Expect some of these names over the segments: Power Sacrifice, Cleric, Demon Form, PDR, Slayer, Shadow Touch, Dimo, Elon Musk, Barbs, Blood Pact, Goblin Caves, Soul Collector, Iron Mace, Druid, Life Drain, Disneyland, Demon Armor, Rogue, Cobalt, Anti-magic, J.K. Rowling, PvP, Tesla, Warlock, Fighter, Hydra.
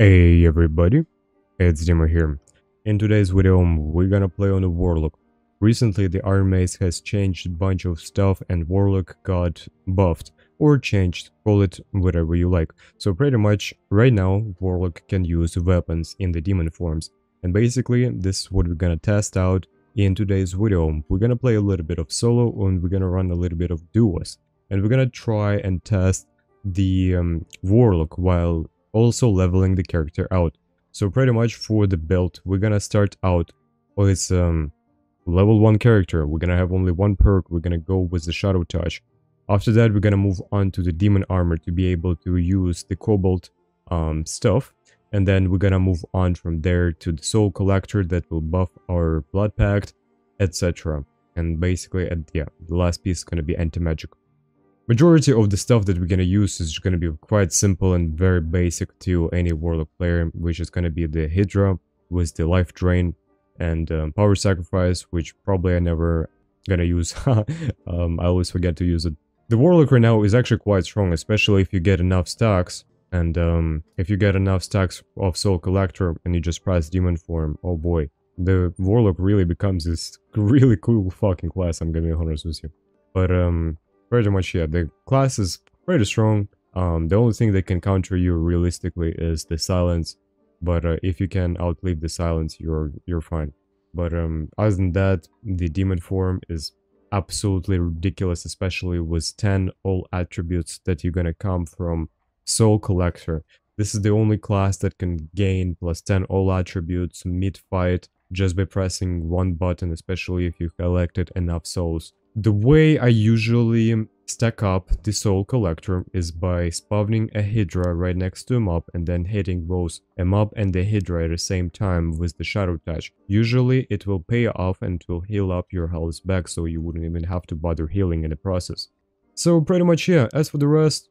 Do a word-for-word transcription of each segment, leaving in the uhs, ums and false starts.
Hey everybody, it's Dimo here. In today's video we're gonna play on a Warlock. Recently the Iron Mace has changed a bunch of stuff and Warlock got buffed or changed, call it whatever you like. So pretty much right now Warlock can use weapons in the demon forms. And basically this is what we're gonna test out in today's video. We're gonna play a little bit of solo and we're gonna run a little bit of duos. And we're gonna try and test the um, Warlock while also leveling the character out. So pretty much for the build we're gonna start out with um level one character. We're gonna have only one perk. We're gonna go with the Shadow Touch. After that we're gonna move on to the Demon Armor to be able to use the Cobalt um stuff, and then we're gonna move on from there to the Soul Collector that will buff our Blood Pact, etc. And basically at yeah the last piece is gonna be Anti-magic. Majority of the stuff that we're going to use is going to be quite simple and very basic to any Warlock player, which is going to be the Hydra with the Life Drain and um, Power Sacrifice, which probably I never going to use. um, I always forget to use it. The Warlock right now is actually quite strong, especially if you get enough stacks. And um, if you get enough stacks of Soul Collector and you just press Demon Form, oh boy, the Warlock really becomes this really cool fucking class, I'm going to be honest with you. But um... pretty much, yeah, the class is pretty strong. Um, the only thing that can counter you realistically is the silence, but uh, if you can outlive the silence, you're you're fine. But um, other than that, the demon form is absolutely ridiculous, especially with ten all attributes that you're gonna come from Soul Collector. This is the only class that can gain plus ten all attributes mid-fight just by pressing one button, especially if you collected enough souls. The way I usually stack up the Soul Collector is by spawning a Hydra right next to a mob and then hitting both a mob and the Hydra at the same time with the Shadow Touch. Usually it will pay off and it will heal up your health back, so you wouldn't even have to bother healing in the process. So pretty much yeah, as for the rest,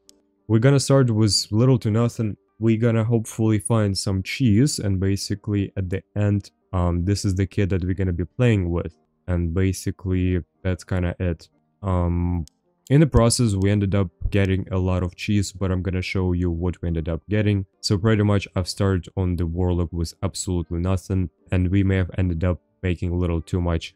we're gonna start with little to nothing. We're gonna hopefully find some cheese, and basically at the end, um, this is the kit that we're gonna be playing with. And basically that's kind of it. Um in the process we ended up getting a lot of cheese, but I'm gonna show you what we ended up getting. So pretty much I've started on the Warlock with absolutely nothing, and we may have ended up making a little too much.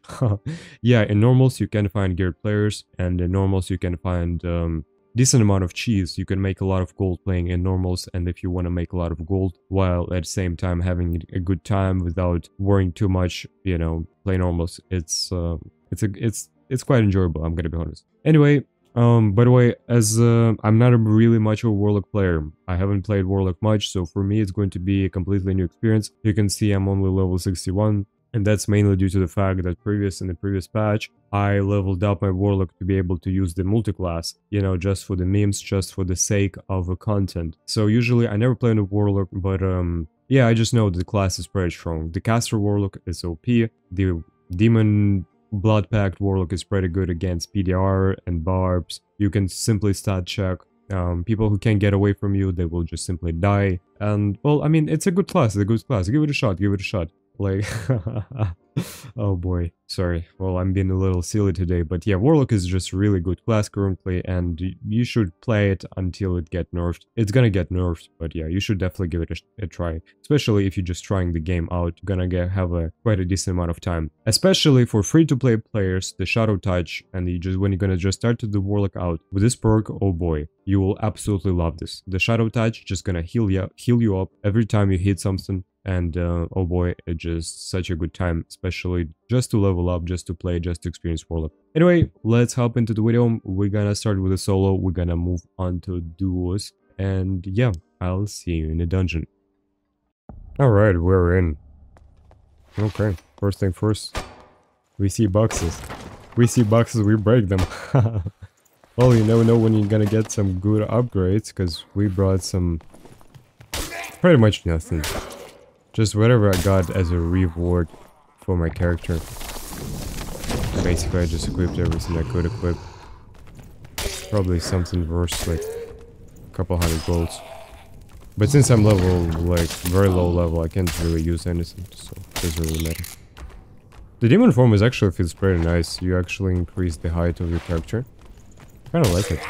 Yeah, in normals you can find geared players, and in normals you can find um decent amount of cheese. You can make a lot of gold playing in normals, and if you want to make a lot of gold while at the same time having a good time without worrying too much, you know, play normals. It's uh, it's a, it's it's quite enjoyable, I'm gonna be honest. Anyway, um by the way, as uh, I'm not a really much of a Warlock player, I haven't played Warlock much, so for me it's going to be a completely new experience. You can see I'm only level sixty-one. And that's mainly due to the fact that previous in the previous patch, I leveled up my Warlock to be able to use the multiclass, you know, just for the memes, just for the sake of the content. So usually I never play on a Warlock, but um, yeah, I just know the class is pretty strong. The Caster Warlock is O P, the Demon Blood Pact Warlock is pretty good against P D R and Barbs. You can simply stat check. Um, people who can't get away from you, they will just simply die. And well, I mean, it's a good class, it's a good class. Give it a shot, give it a shot. Like, oh boy, sorry, well, I'm being a little silly today, but yeah, Warlock is just really good class currently, and you should play it until it get nerfed. It's gonna get nerfed, but yeah, you should definitely give it a, a try, especially if you're just trying the game out. You're gonna get, have a quite a decent amount of time, especially for free-to-play players. The Shadow Touch, and you just when you're gonna just start the Warlock out with this perk, oh boy, you will absolutely love this. The Shadow Touch just gonna heal you heal you up every time you hit something. And uh, oh boy, it's just such a good time, especially just to level up, just to play, just to experience Warlock. Anyway, let's hop into the video. We're gonna start with a solo, we're gonna move on to duos, and yeah, I'll see you in the dungeon. Alright, we're in. Okay, first thing first, we see boxes. We see boxes, we break them. Well, you never know when you're gonna get some good upgrades, because we brought some pretty much nothing. Just whatever I got as a reward for my character. Basically, I just equipped everything I could equip. Probably something worth like a couple hundred golds. But since I'm level, like very low level, I can't really use anything, so it doesn't really matter. The demon form is actually feels pretty nice. You actually increase the height of your character. Kinda like it.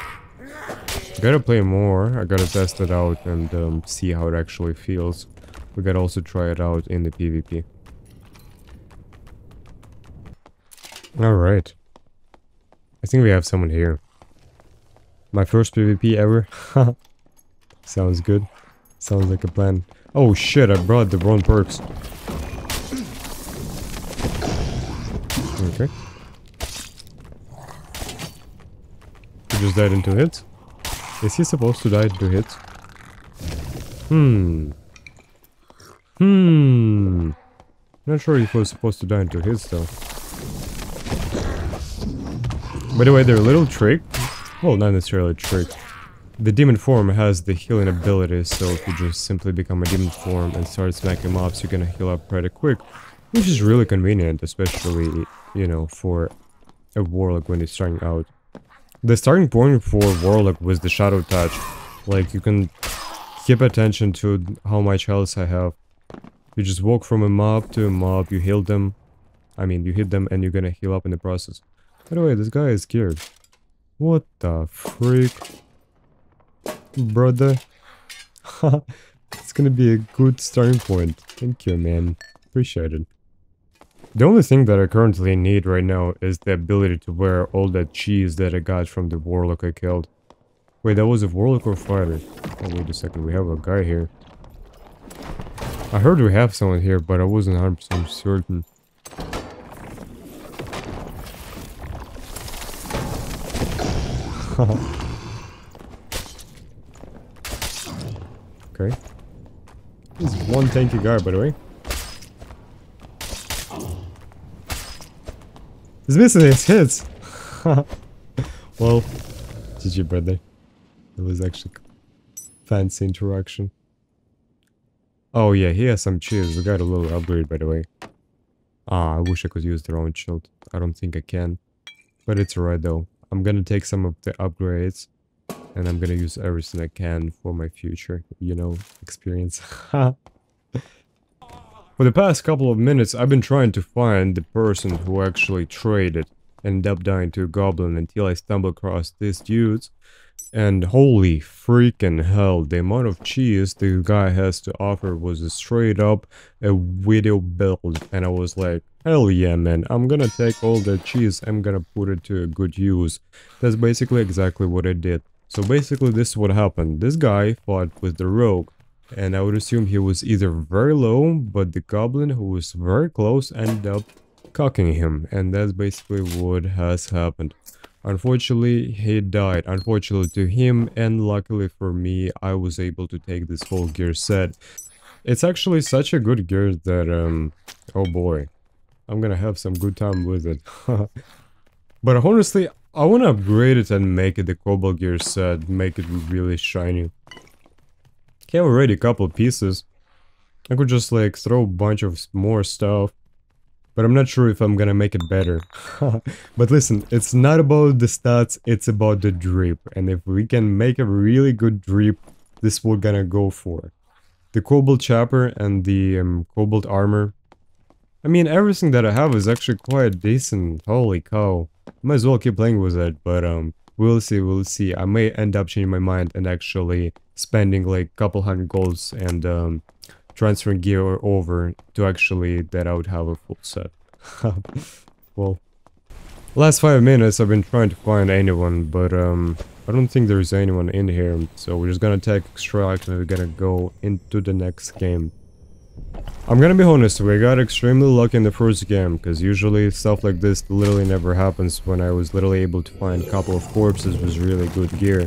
Gotta play more. I gotta test it out and um, see how it actually feels. We gotta also try it out in the PvP. Alright. I think we have someone here. My first PvP ever. Sounds good. Sounds like a plan. Oh shit, I brought the wrong perks. Okay. He just died in two hits. Is he supposed to die in two hits? Hmm. Hmm. Not sure if he was supposed to die in two hits though. By the way, their little trick, well, not necessarily a trick, the Demon Form has the healing ability, so if you just simply become a Demon Form and start smacking mobs, you're gonna heal up pretty quick, which is really convenient, especially, you know, for a Warlock when you're starting out. The starting point for Warlock was the Shadow Touch, like, you can keep attention to how much health I have. You just walk from a mob to a mob, you heal them, I mean, you hit them and you're gonna heal up in the process. By the way, this guy is scared. What the freak? Brother. It's gonna be a good starting point. Thank you, man. Appreciate it. The only thing that I currently need right now is the ability to wear all that cheese that I got from the Warlock I killed. Wait, that was a Warlock or Fighter? Oh, wait a second. We have a guy here. I heard we have someone here, but I wasn't one hundred percent certain. Okay. This is one tanky guy, by the way. He's missing his hits! Well, G G, brother. It was actually fancy interaction. Oh yeah, he has some cheese. We got a little upgrade, by the way. Ah, I wish I could use the round shield. I don't think I can. But it's alright though. I'm gonna take some of the upgrades and I'm gonna use everything I can for my future, you know, experience. For the past couple of minutes, I've been trying to find the person who actually traded and ended up dying to a goblin until I stumbled across these dudes. And holy freaking hell, the amount of cheese the guy has to offer was a straight up a video build. And I was like, hell yeah, man, I'm gonna take all the cheese, I'm gonna put it to a good use. That's basically exactly what I did. So basically this is what happened. This guy fought with the Rogue. And I would assume he was either very low, but the goblin who was very close ended up cocking him. And that's basically what has happened. Unfortunately, he died. Unfortunately to him, and luckily for me, I was able to take this whole gear set. It's actually such a good gear that, um, oh boy, I'm gonna have some good time with it. But honestly, I wanna upgrade it and make it the Cobalt gear set, make it really shiny. I have already a couple pieces. I could just like throw a bunch of more stuff. But I'm not sure if I'm gonna make it better. But listen, it's not about the stats, it's about the drip. And if we can make a really good drip, this is what we're gonna go for. The Cobalt Chopper and the um, Cobalt Armor. I mean, everything that I have is actually quite decent. Holy cow. Might as well keep playing with it, but um, we'll see, we'll see. I may end up changing my mind and actually spending like a couple hundred golds and um... transferring gear over to actually that I would have a full set. Well, last five minutes I've been trying to find anyone, but um, I don't think there's anyone in here, so we're just gonna take extract and we're gonna go into the next game. I'm gonna be honest, we got extremely lucky in the first game, because usually stuff like this literally never happens when I was literally able to find a couple of corpses with really good gear.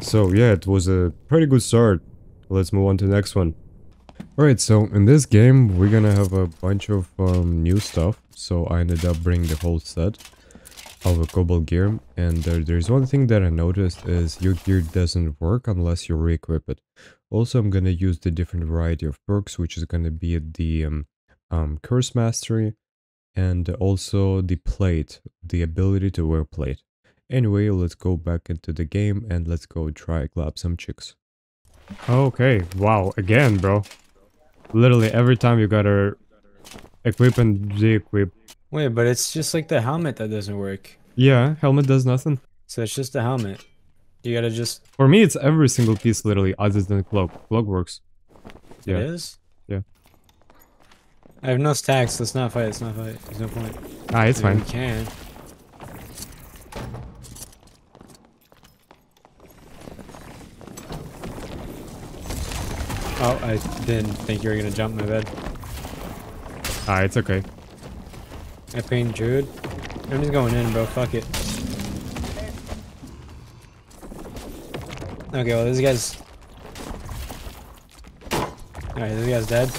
So yeah, it was a pretty good start. Let's move on to the next one. Alright, so in this game we're gonna have a bunch of um, new stuff, so I ended up bringing the whole set of a Cobalt gear, and there, there's one thing that I noticed is your gear doesn't work unless you re-equip it. Also, I'm gonna use the different variety of perks, which is gonna be the um, um, Curse Mastery and also the plate, the ability to wear plate. Anyway, let's go back into the game and let's go try clap some chicks. Okay, wow, again, bro. Literally every time you gotta equip and de-equip. Wait, but it's just like the helmet that doesn't work. Yeah, helmet does nothing. So it's just the helmet. You gotta just... For me, it's every single piece, literally, other than cloak. Cloak works. Yeah. It is? Yeah. I have no stacks. Let's not fight. Let's not fight. There's no point. Ah, it's Maybe fine. We can. Oh, I didn't think you were gonna jump my bed. Ah, it's okay. I pinged Druid. I'm just going in, bro. Fuck it. Okay, well, this guy's... Alright, this guy's dead.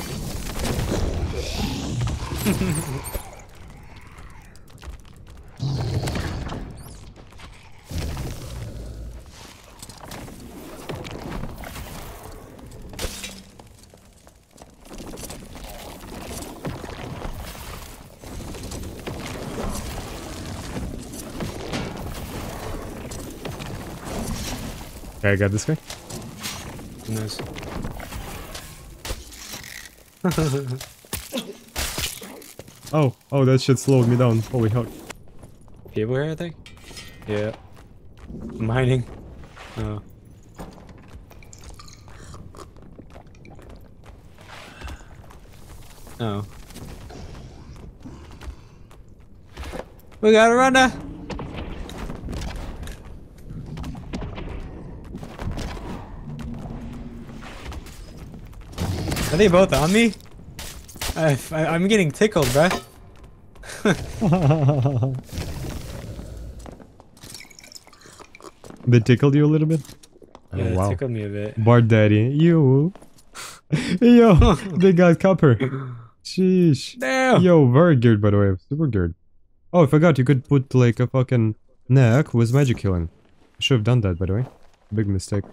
Okay, I got this guy. Nice. Oh, oh, that shit slowed me down. Holy hell. People here, I think? Yeah. Mining. Oh. Oh. We gotta run now! Are they both on me? I, I, I'm getting tickled, bruh. They tickled you a little bit? Yeah, oh, they wow. tickled me a bit. Bard Daddy, you. Yo, they got copper. Sheesh. Damn. Yo, very geared, by the way. Super geared. Oh, I forgot you could put like a fucking neck with magic healing. I should have done that, by the way. Big mistake.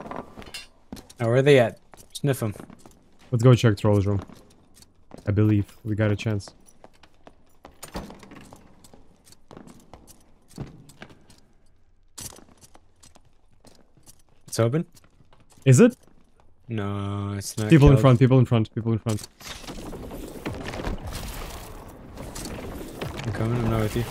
Now, where are they at? Sniff them. Let's go check Troll's room. I believe we got a chance. It's open? Is it? No, it's not. People killed. in front, people in front, people in front. I'm coming, I'm not with you.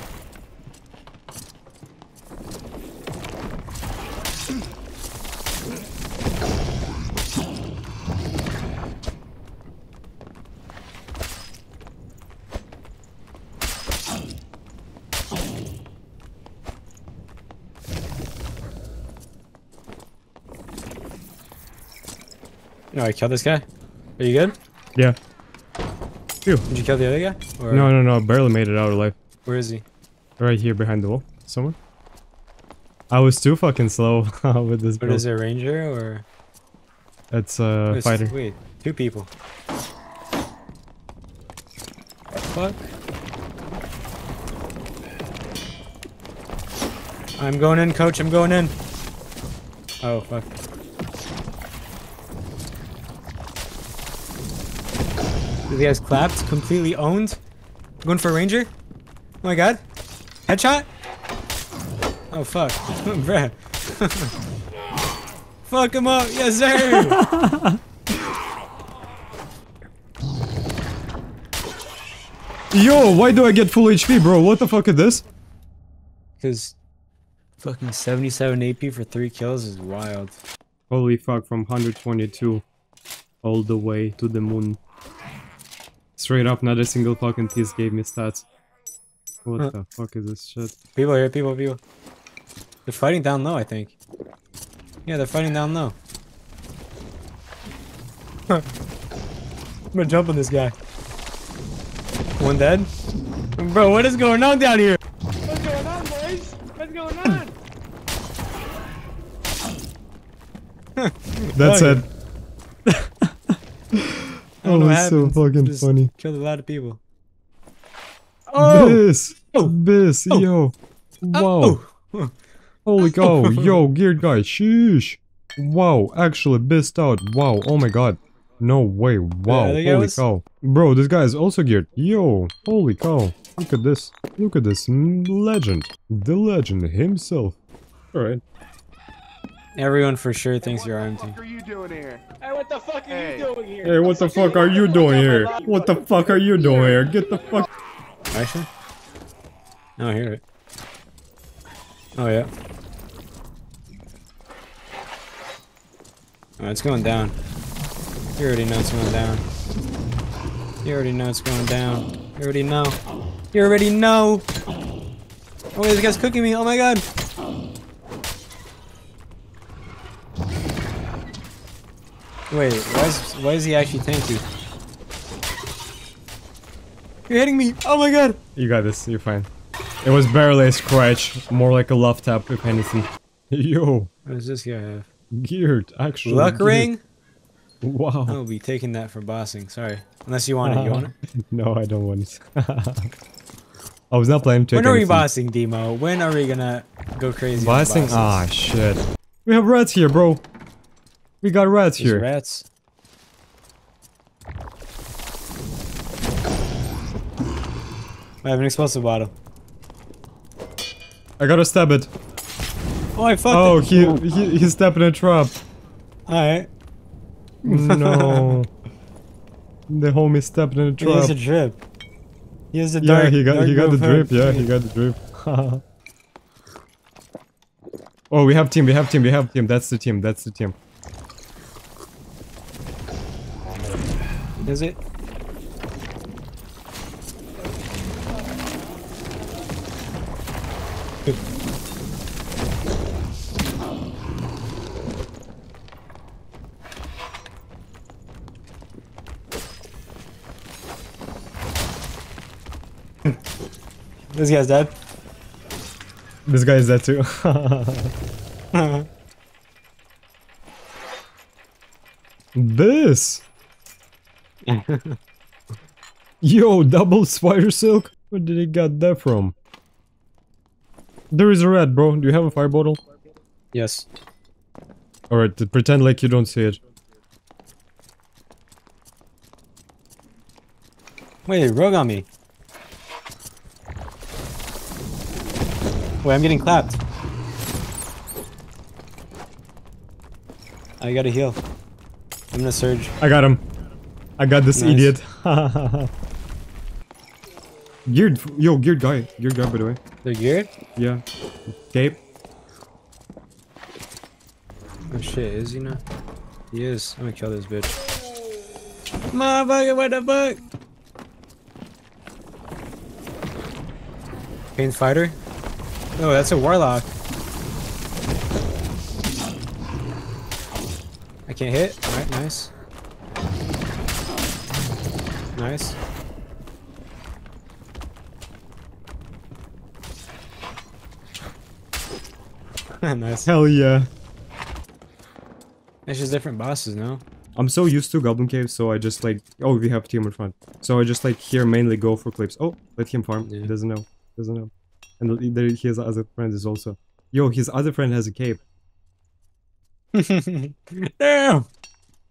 No, I killed this guy. Are you good? Yeah. Phew. Did you kill the other guy? Or... No, no, no. Barely made it out alive. Where is he? Right here behind the wall. Somewhere. I was too fucking slow with this. But is it a ranger or? That's a wait, fighter. Wait, two people. Fuck. I'm going in, coach. I'm going in. Oh, fuck. These guys clapped, completely owned. Going for a ranger. Oh my god. Headshot. Oh fuck. Bruh. Fuck him up. Yes, sir. Yo, why do I get full H P, bro? What the fuck is this? Because fucking seventy-seven A P for three kills is wild. Holy fuck, from one hundred twenty-two all the way to the moon. Straight up, not a single fucking piece gave me stats. What huh. the fuck is this shit? People here, people, people. They're fighting down low, I think. Yeah, they're fighting down low. I'm gonna jump on this guy. One dead? Bro, what is going on down here? What's going on, boys? What's going on? That's it. That was so fucking Just funny. Killed a lot of people. Oh! This! Oh! This! Oh. Yo! Wow! Oh. Holy cow! Yo, geared guy! Sheesh! Wow! Actually bissed out! Wow! Oh my god! No way! Wow! Yeah, holy was... cow! Bro, this guy is also geared! Yo! Holy cow! Look at this! Look at this! Legend! The legend himself! Alright. Everyone for sure thinks you're armed. What the fuck are you doing here? Hey, what the fuck are you doing here? Hey, what the fuck are you doing here? What the fuck are you doing here? Get the fuck. Actually? No, I hear it. Oh, yeah. Oh, it's going down. You already know it's going down. You already know it's going down. You already know. You already know! Oh, wait, this guy's cooking me! Oh my god! Wait, why is, why is he actually tanky? You're hitting me! Oh my god! You got this, you're fine. It was barely a scratch, more like a love tap, if anything. Yo! What does this guy have? Geared, actually. Luck ring? Wow. I'll be taking that for bossing, sorry. Unless you want uh, it, you want it? No, I don't want it. I was not planning to. When are we bossing, Dimo? When are we gonna go crazy? Bossing? Ah, oh, shit. We have rats here, bro. We got rats There's here. Rats. I have an explosive bottle. I gotta stab it. Oh, I fucked oh, it. He, oh, he, he's stepping a trap. Alright. No. The homie stepped in a trap. He has a drip. He has a dark, yeah, he got, he got the drip. Yeah, he got the drip. Oh, we have team. We have team. We have team. That's the team. That's the team. Is it? This guy's dead. This guy is dead too. This. Yo, double spider silk? Where did he get that from? There is a rat, bro. Do you have a fire bottle? Yes. Alright, pretend like you don't see it. Wait, Rogue on me. Wait, I'm getting clapped. I gotta heal. I'm gonna surge. I got him. I got this nice. Idiot. Geared. Yo, geared guy. Geared guy, by the way. They're geared? Yeah. Cape. Oh shit, is he not? He is. I'm gonna kill this bitch. Motherfucker, what the fuck? Pain fighter? Oh, that's a warlock. I can't hit. Alright, nice. Nice. Nice. Hell yeah. It's just different bosses, no? I'm so used to Goblin Caves, so I just like... Oh, we have team in front. So I just like here mainly go for clips. Oh, let him farm. Yeah. He doesn't know. Doesn't know. And there his other friend is also. Yo, his other friend has a cape. Damn!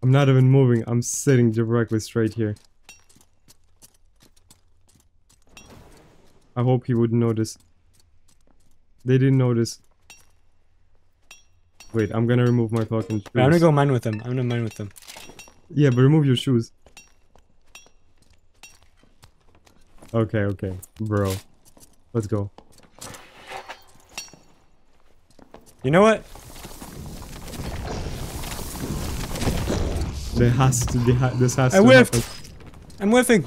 I'm not even moving. I'm sitting directly straight here. I hope he wouldn't notice. They didn't notice. Wait, I'm gonna remove my fucking shoes. Wait, I'm gonna go mine with them. I'm gonna mine with them. Yeah, but remove your shoes. Okay, okay, bro. Let's go. You know what? There has to be. This has I to. I whiffed. Happen. I'm whiffing.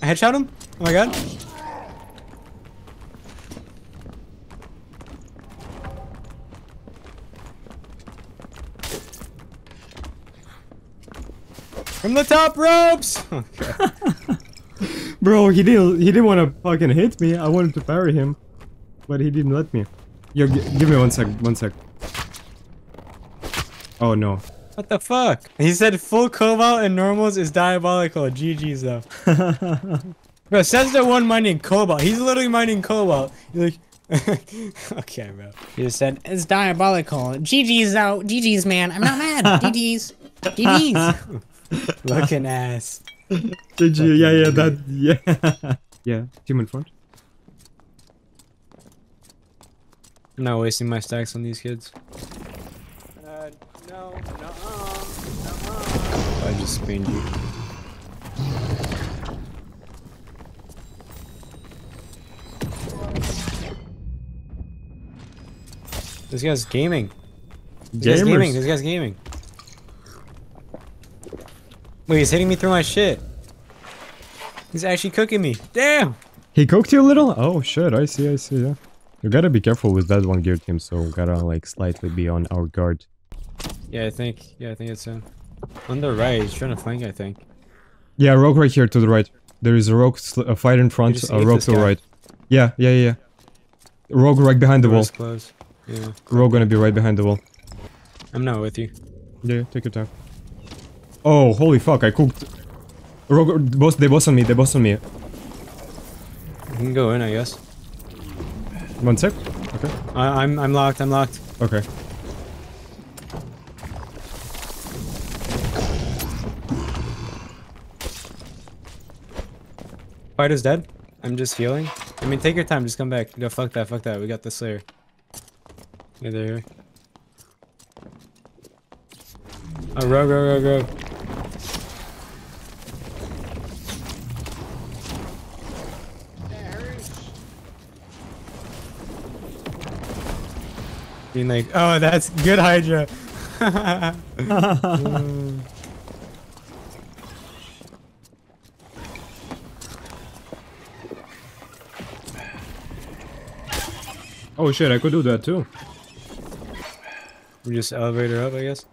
I headshot him. Oh my god. From the top ropes. Oh, bro, he didn't. He didn't want to fucking hit me. I wanted to parry him, but he didn't let me. Yo, g give me one sec. One sec. Oh no! What the fuck? He said full cobalt and normals is diabolical. G G's though. Bro, says the one mining cobalt. He's literally mining cobalt. You're like, okay, bro. He just said it's diabolical. G G's though. G G's, man. I'm not mad. G G's. G G's. Looking ass. Did you? Yeah, yeah, that. Yeah. Yeah. Team in front. I'm not wasting my stacks on these kids. No, no, no, no. I just spawned you. This guy's gaming. This guy's gaming. This guy's gaming. Wait, he's hitting me through my shit. He's actually cooking me. Damn! He cooked you a little? Oh shit, I see, I see, yeah. You gotta be careful with that one gear team, so we gotta like slightly be on our guard. Yeah, I think, yeah, I think it's him. On the right, he's trying to flank, I think. Yeah, Rogue right here to the right. There is a Rogue, a fighter in front, a Rogue to the right. Yeah, yeah, yeah. Rogue right behind the wall. Close. Yeah. Rogue gonna be right behind the wall. I'm not with you. Yeah, take your time. Oh, holy fuck, I cooked. Rogue, both, they both on me, they both on me. You can go in, I guess. One sec. Okay. I, I'm, I'm locked, I'm locked. Okay. Fighter's dead. I'm just healing. I mean, take your time, just come back. No, fuck that, fuck that. We got the Slayer. Yeah, there. Oh, rogue, rogue, rogue, rogue. Being like, oh, that's good, Hydra. mm. Oh shit, I could do that too. We just elevate her up, I guess.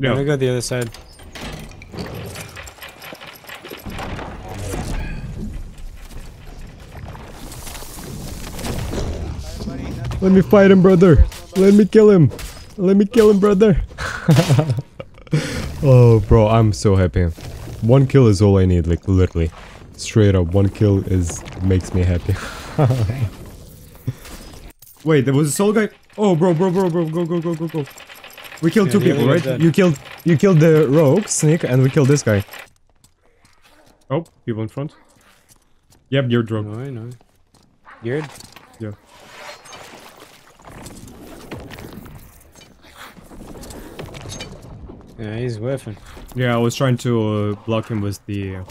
Yeah. I'm gonna go the other side. Let me fight him, brother. Let me kill him. Let me kill him, brother. Oh, bro, I'm so happy. One kill is all I need, like literally. Straight up, one kill is makes me happy. Wait, there was a soul guy. Oh, bro, bro, bro, bro, go, go, go, go, go. We killed yeah, two people, right? Dead. You killed, you killed the rogue snake, and we killed this guy. Oh, people in front. Yep, you're drunk. No, I know. You're. Yeah. Yeah, he's whiffing. Yeah, I was trying to uh, block him with the, uh,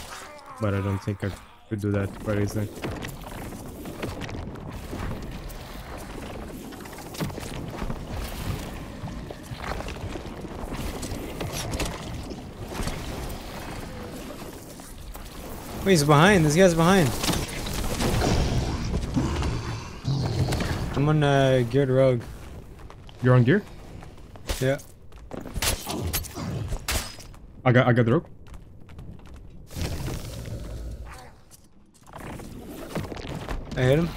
but I don't think I could do that quite easily. Wait, he's behind. This guy's behind. I'm on uh, geared rogue. You're on gear? Yeah. I got I got the rogue. I hit him.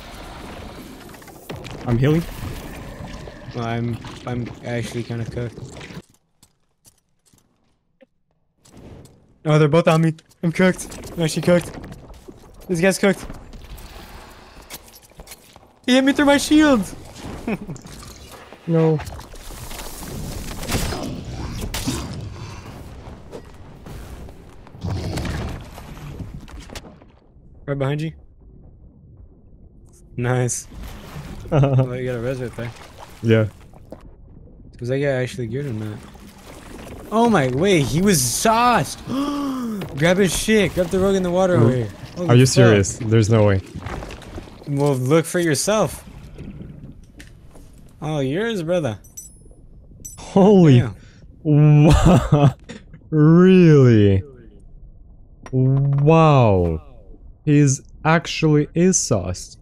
I'm healing. Well, I'm I'm actually kind of cooked. Oh, they're both on me. I'm cooked. I'm actually cooked. This guy's cooked. He hit me through my shield. No. Right behind you. Nice. Well, you got a res right there. Yeah. Was that guy actually geared or not? Oh my, wait, he was sauced! Grab his shit, grab the rogue in the water over here. Holy Are you fuck. serious? There's no way. Well, look for yourself. Oh, yours, brother. Holy. Wow. Really? Wow. He's actually is sauced.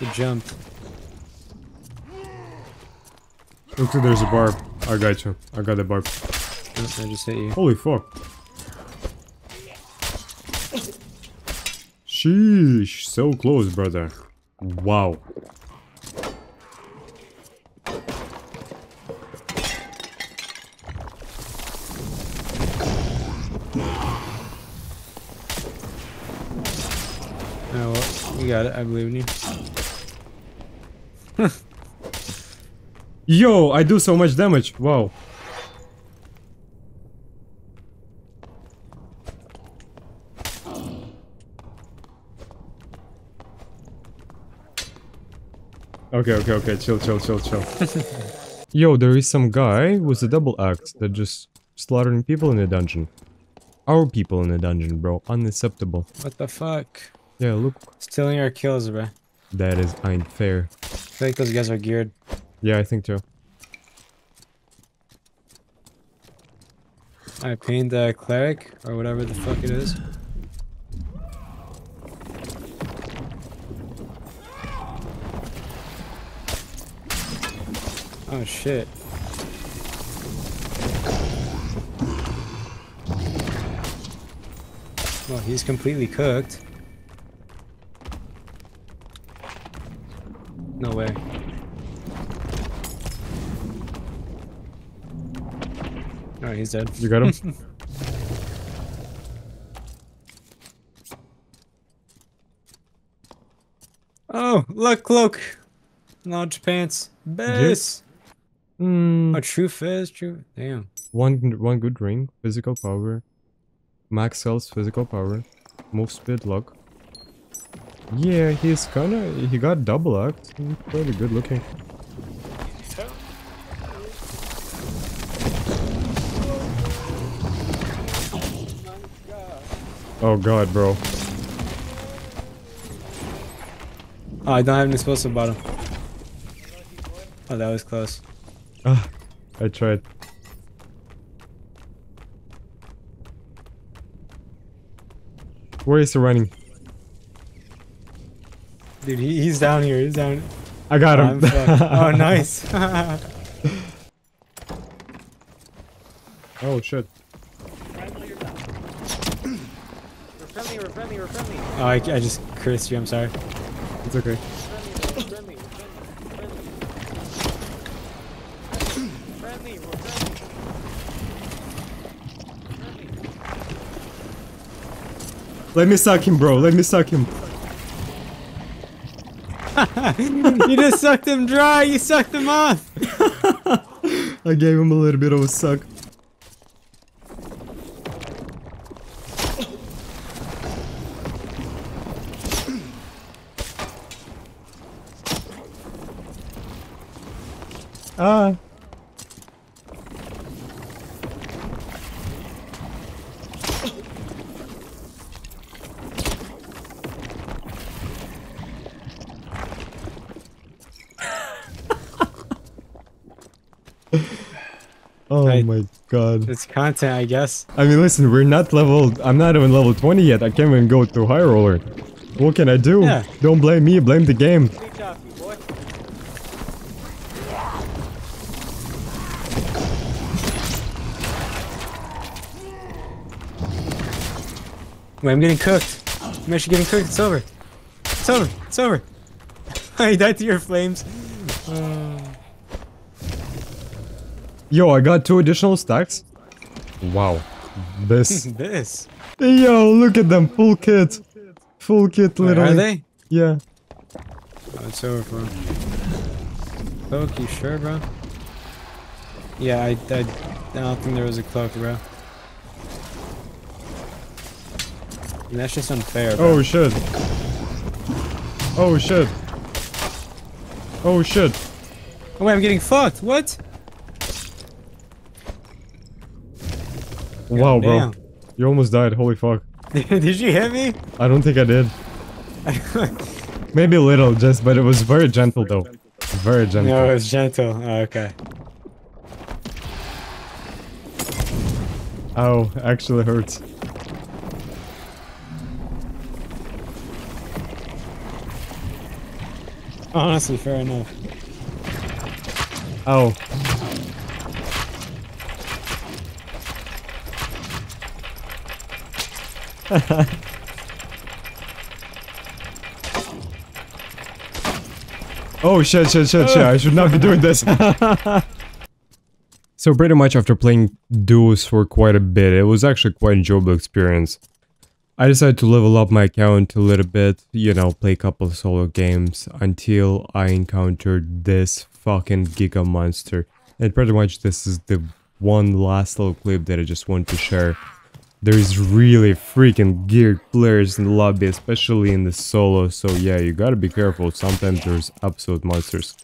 Good jump. Looks like there's a barb. I got you. I got the barb. I just hit you. Holy fuck. Sheesh. So close, brother. Wow. Oh, well, you got it. I believe in you. Yo, I do so much damage. Wow. Okay, okay, okay. Chill, chill, chill, chill. Yo, there is some guy with a double axe that just slaughtering people in the dungeon. Our people in the dungeon, bro. Unacceptable. What the fuck? Yeah, look. Stealing our kills, bro. That is ain't fair. I feel like those guys are geared. Yeah, I think so. I pained the cleric or whatever the fuck it is. Oh shit. Well, he's completely cooked. No way. Alright, he's dead. You got him? Oh, luck cloak! Launch pants. Best! Yes. Mm. A true fizz, true. Damn. One one good ring, physical power. Max health, physical power, move speed, luck. Yeah, he's kinda, he got double lucked. He's pretty good looking. Oh god, bro. Oh, I don't have an explosive bottom. Oh, that was close. Ah, I tried. Where is he running? Dude, he, he's down here. He's down. I got him. Oh, nice. Oh, shit. Friendly or not? We're friendly, we're friendly, we're friendly. Oh, I, I just cursed you. I'm sorry. It's okay. Friendly, we're friendly, friendly, friendly, friendly, friendly, friendly, we're friendly. Let me suck him, bro. Let me suck him. You just sucked him dry, you sucked him off! I gave him a little bit of a suck. Ah! Oh I, my god. It's content, I guess. I mean, listen, we're not level... I'm not even level twenty yet. I can't even go to high roller. What can I do? Yeah. Don't blame me, blame the game. Wait, I'm getting cooked. I'm actually getting cooked. It's over. It's over. It's over. I died to your flames. Uh... Yo, I got two additional stacks. Wow. This. This. Yo, look at them. Full kit. Full kit, literally. Wait, are they? Yeah. Oh, it's over for him. Cloak, you sure, bro? Yeah, I, I, I don't think there was a cloak, bro. And that's just unfair, bro. Oh, shit. Oh, shit. Oh, shit. Oh, wait, I'm getting fucked. What? God wow, damn. Bro. You almost died. Holy fuck. Did you hit me? I don't think I did. Maybe a little, just, but it was very gentle, though. Very gentle. No, it was gentle. Oh, okay. Ow, actually hurts. Honestly, fair enough. Ow. Oh shit, shit, shit, shit, I should not be doing this. So pretty much after playing duos for quite a bit, it was actually quite an enjoyable experience. I decided to level up my account a little bit, you know, play a couple of solo games, until I encountered this fucking giga monster. And pretty much this is the one last little clip that I just want to share. There's really freaking geared players in the lobby, especially in the solo, so yeah, you gotta be careful, sometimes there's absolute monsters.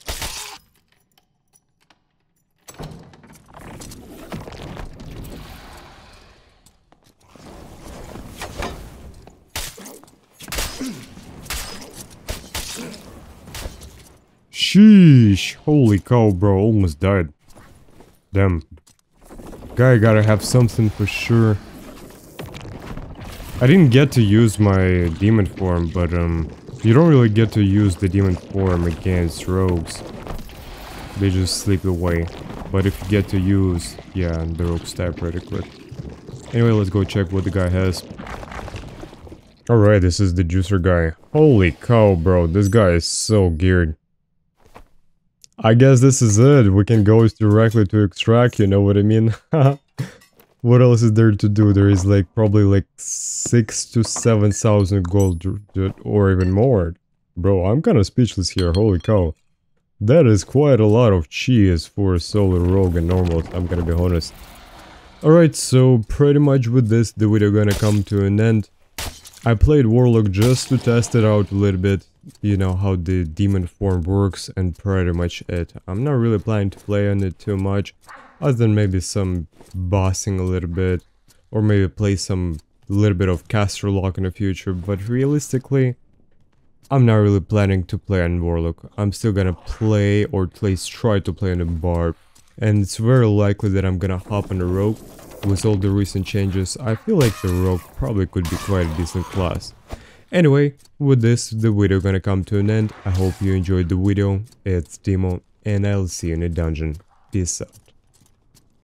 Sheesh, holy cow, bro, almost died. Damn. Guy gotta have something for sure. I didn't get to use my demon form, but um, you don't really get to use the demon form against rogues. They just sleep away. But if you get to use, yeah, the rogue stab pretty quick. Anyway, let's go check what the guy has. Alright, this is the juicer guy. Holy cow, bro, this guy is so geared. I guess this is it. We can go directly to extract, you know what I mean? What else is there to do? There is like probably like six to seven thousand gold or even more. Bro, I'm kind of speechless here. Holy cow. That is quite a lot of cheese for a solo rogue and normal, I'm gonna be honest. Alright, so pretty much with this, the video gonna come to an end. I played Warlock just to test it out a little bit, you know, how the demon form works, and pretty much it. I'm not really planning to play on it too much, other than maybe some bossing a little bit, or maybe play some little bit of caster lock in the future, but realistically, I'm not really planning to play on Warlock. I'm still gonna play, or at least try to play on the Barb. And it's very likely that I'm gonna hop on the Rogue. With all the recent changes, I feel like the Rogue probably could be quite a decent class. Anyway, with this, the video gonna come to an end. I hope you enjoyed the video. It's Dimo, and I'll see you in the dungeon. Peace out.